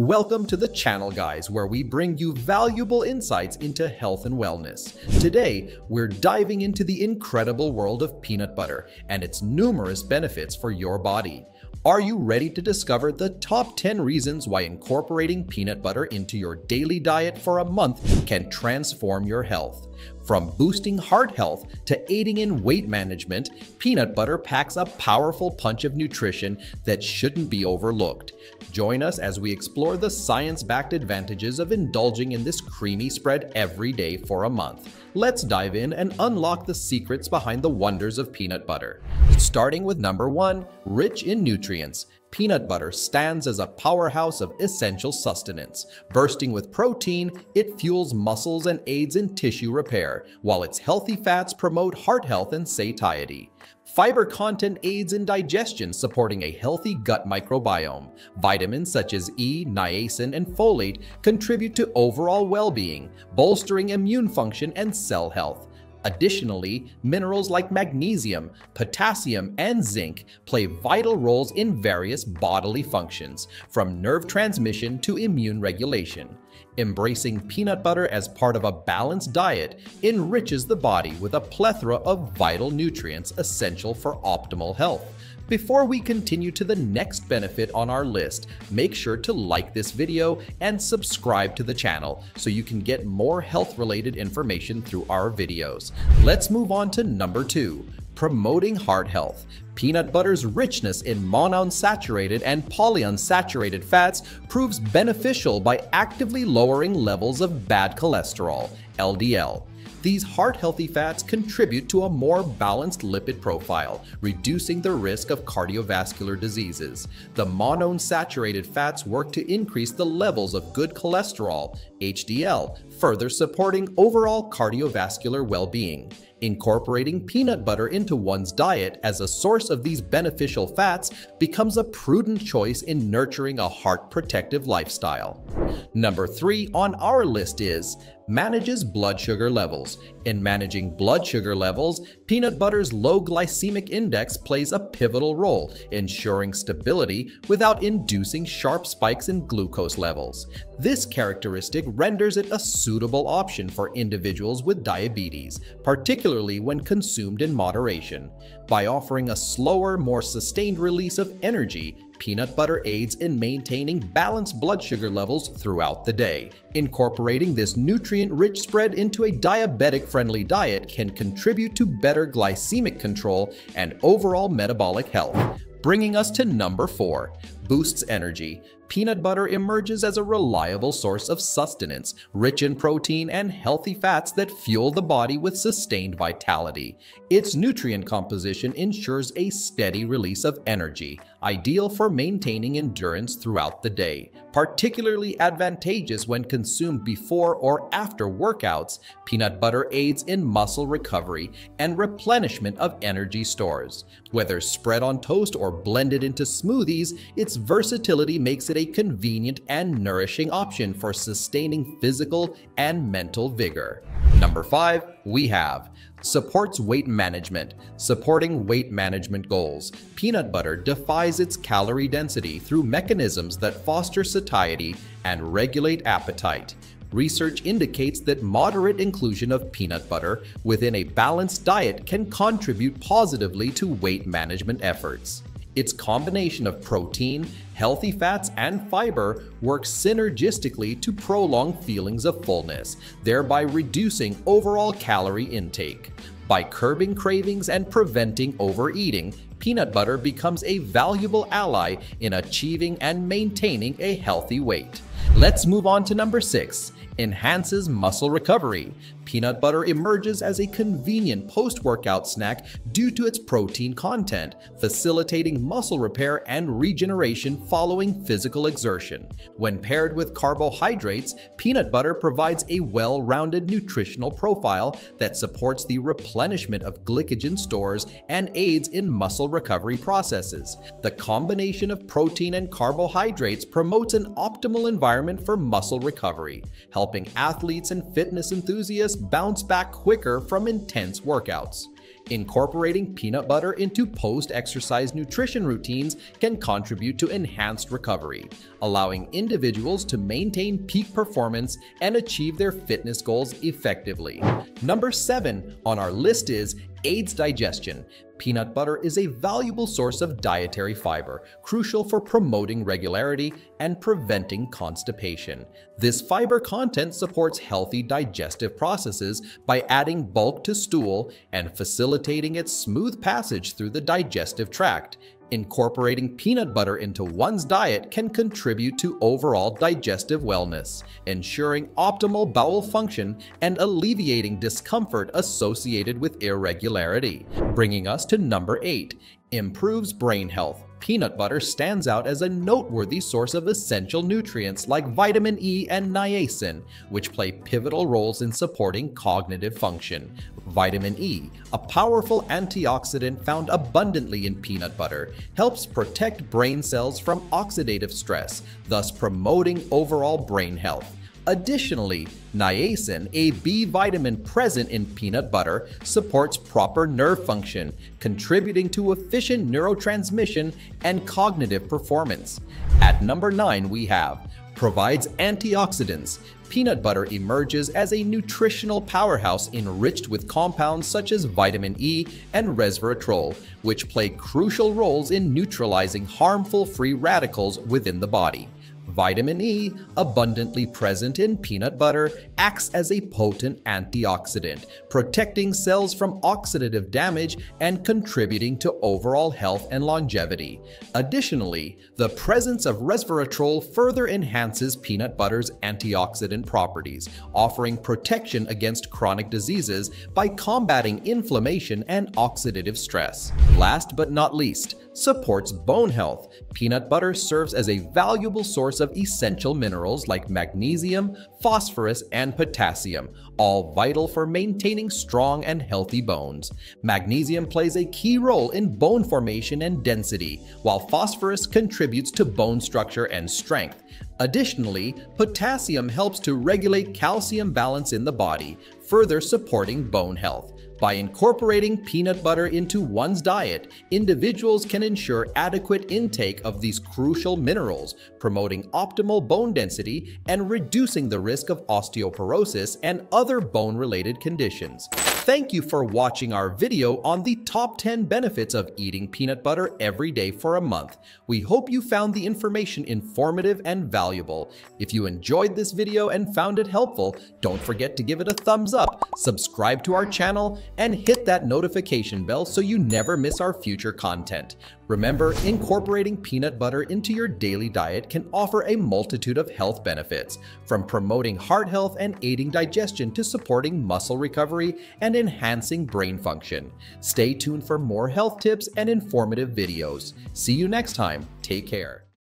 Welcome to the channel, guys, where we bring you valuable insights into health and wellness. Today, we're diving into the incredible world of peanut butter and its numerous benefits for your body. Are you ready to discover the top 10 reasons why incorporating peanut butter into your daily diet for a month can transform your health? From boosting heart health to aiding in weight management, peanut butter packs a powerful punch of nutrition that shouldn't be overlooked. Join us as we explore the science-backed advantages of indulging in this creamy spread every day for a month. Let's dive in and unlock the secrets behind the wonders of peanut butter. Starting with number 1, rich in nutrients. Peanut butter stands as a powerhouse of essential sustenance. Bursting with protein, it fuels muscles and aids in tissue repair, while its healthy fats promote heart health and satiety. Fiber content aids in digestion, supporting a healthy gut microbiome. Vitamins such as E, niacin, and folate contribute to overall well-being, bolstering immune function and cell health. Additionally, minerals like magnesium, potassium, and zinc play vital roles in various bodily functions, from nerve transmission to immune regulation. Embracing peanut butter as part of a balanced diet enriches the body with a plethora of vital nutrients essential for optimal health. Before we continue to the next benefit on our list, make sure to like this video and subscribe to the channel so you can get more health-related information through our videos. Let's move on to number 2. Promoting heart health. Peanut butter's richness in monounsaturated and polyunsaturated fats proves beneficial by actively lowering levels of bad cholesterol, LDL. These heart-healthy fats contribute to a more balanced lipid profile, reducing the risk of cardiovascular diseases. The monounsaturated fats work to increase the levels of good cholesterol, HDL, further supporting overall cardiovascular well-being. Incorporating peanut butter into one's diet as a source of these beneficial fats becomes a prudent choice in nurturing a heart-protective lifestyle. Number 3 on our list is manages blood sugar levels. In managing blood sugar levels, peanut butter's low glycemic index plays a pivotal role, ensuring stability without inducing sharp spikes in glucose levels. This characteristic renders it a suitable option for individuals with diabetes, particularly when consumed in moderation. By offering a slower, more sustained release of energy, peanut butter aids in maintaining balanced blood sugar levels throughout the day. Incorporating this nutrient-rich spread into a diabetic-friendly diet can contribute to better glycemic control and overall metabolic health. Bringing us to number 4, boosts energy. Peanut butter emerges as a reliable source of sustenance, rich in protein and healthy fats that fuel the body with sustained vitality. Its nutrient composition ensures a steady release of energy, ideal for maintaining endurance throughout the day. Particularly advantageous when consumed before or after workouts, peanut butter aids in muscle recovery and replenishment of energy stores. Whether spread on toast or blended into smoothies, its versatility makes it a convenient and nourishing option for sustaining physical and mental vigor. Number 5, we have supports weight management. Supporting weight management goals, peanut butter defies its calorie density through mechanisms that foster satiety and regulate appetite. Research indicates that moderate inclusion of peanut butter within a balanced diet can contribute positively to weight management efforts. Its combination of protein, healthy fats, and fiber works synergistically to prolong feelings of fullness, thereby reducing overall calorie intake. By curbing cravings and preventing overeating, peanut butter becomes a valuable ally in achieving and maintaining a healthy weight. Let's move on to number 6. Enhances muscle recovery. Peanut butter emerges as a convenient post-workout snack due to its protein content, facilitating muscle repair and regeneration following physical exertion. When paired with carbohydrates, peanut butter provides a well-rounded nutritional profile that supports the replenishment of glycogen stores and aids in muscle recovery processes. The combination of protein and carbohydrates promotes an optimal environment for muscle recovery, helping athletes and fitness enthusiasts bounce back quicker from intense workouts. Incorporating peanut butter into post-exercise nutrition routines can contribute to enhanced recovery, allowing individuals to maintain peak performance and achieve their fitness goals effectively. Number 7 on our list is aids digestion. Peanut butter is a valuable source of dietary fiber, crucial for promoting regularity and preventing constipation. This fiber content supports healthy digestive processes by adding bulk to stool and facilitating its smooth passage through the digestive tract. Incorporating peanut butter into one's diet can contribute to overall digestive wellness, ensuring optimal bowel function and alleviating discomfort associated with irregularity. Bringing us to number 8, improves brain health. Peanut butter stands out as a noteworthy source of essential nutrients like vitamin E and niacin, which play pivotal roles in supporting cognitive function. Vitamin E, a powerful antioxidant found abundantly in peanut butter, helps protect brain cells from oxidative stress, thus promoting overall brain health. Additionally, niacin, a B vitamin present in peanut butter, supports proper nerve function, contributing to efficient neurotransmission and cognitive performance. At number 9, we have provides antioxidants. Peanut butter emerges as a nutritional powerhouse enriched with compounds such as vitamin E and resveratrol, which play crucial roles in neutralizing harmful free radicals within the body. Vitamin E, abundantly present in peanut butter, acts as a potent antioxidant, protecting cells from oxidative damage and contributing to overall health and longevity. Additionally, the presence of resveratrol further enhances peanut butter's antioxidant properties, offering protection against chronic diseases by combating inflammation and oxidative stress. Last but not least, supports bone health. Peanut butter serves as a valuable source of essential minerals like magnesium, phosphorus, and potassium, all vital for maintaining strong and healthy bones. Magnesium plays a key role in bone formation and density, while phosphorus contributes to bone structure and strength. Additionally, potassium helps to regulate calcium balance in the body, further supporting bone health. By incorporating peanut butter into one's diet, individuals can ensure adequate intake of these crucial minerals, promoting optimal bone density and reducing the risk of osteoporosis and other bone-related conditions. Thank you for watching our video on the top 10 benefits of eating peanut butter every day for a month. We hope you found the information informative and valuable. If you enjoyed this video and found it helpful, don't forget to give it a thumbs up, subscribe to our channel, and hit that notification bell so you never miss our future content. Remember, incorporating peanut butter into your daily diet can offer a multitude of health benefits, from promoting heart health and aiding digestion to supporting muscle recovery and enhancing brain function. Stay tuned for more health tips and informative videos. See you next time. Take care.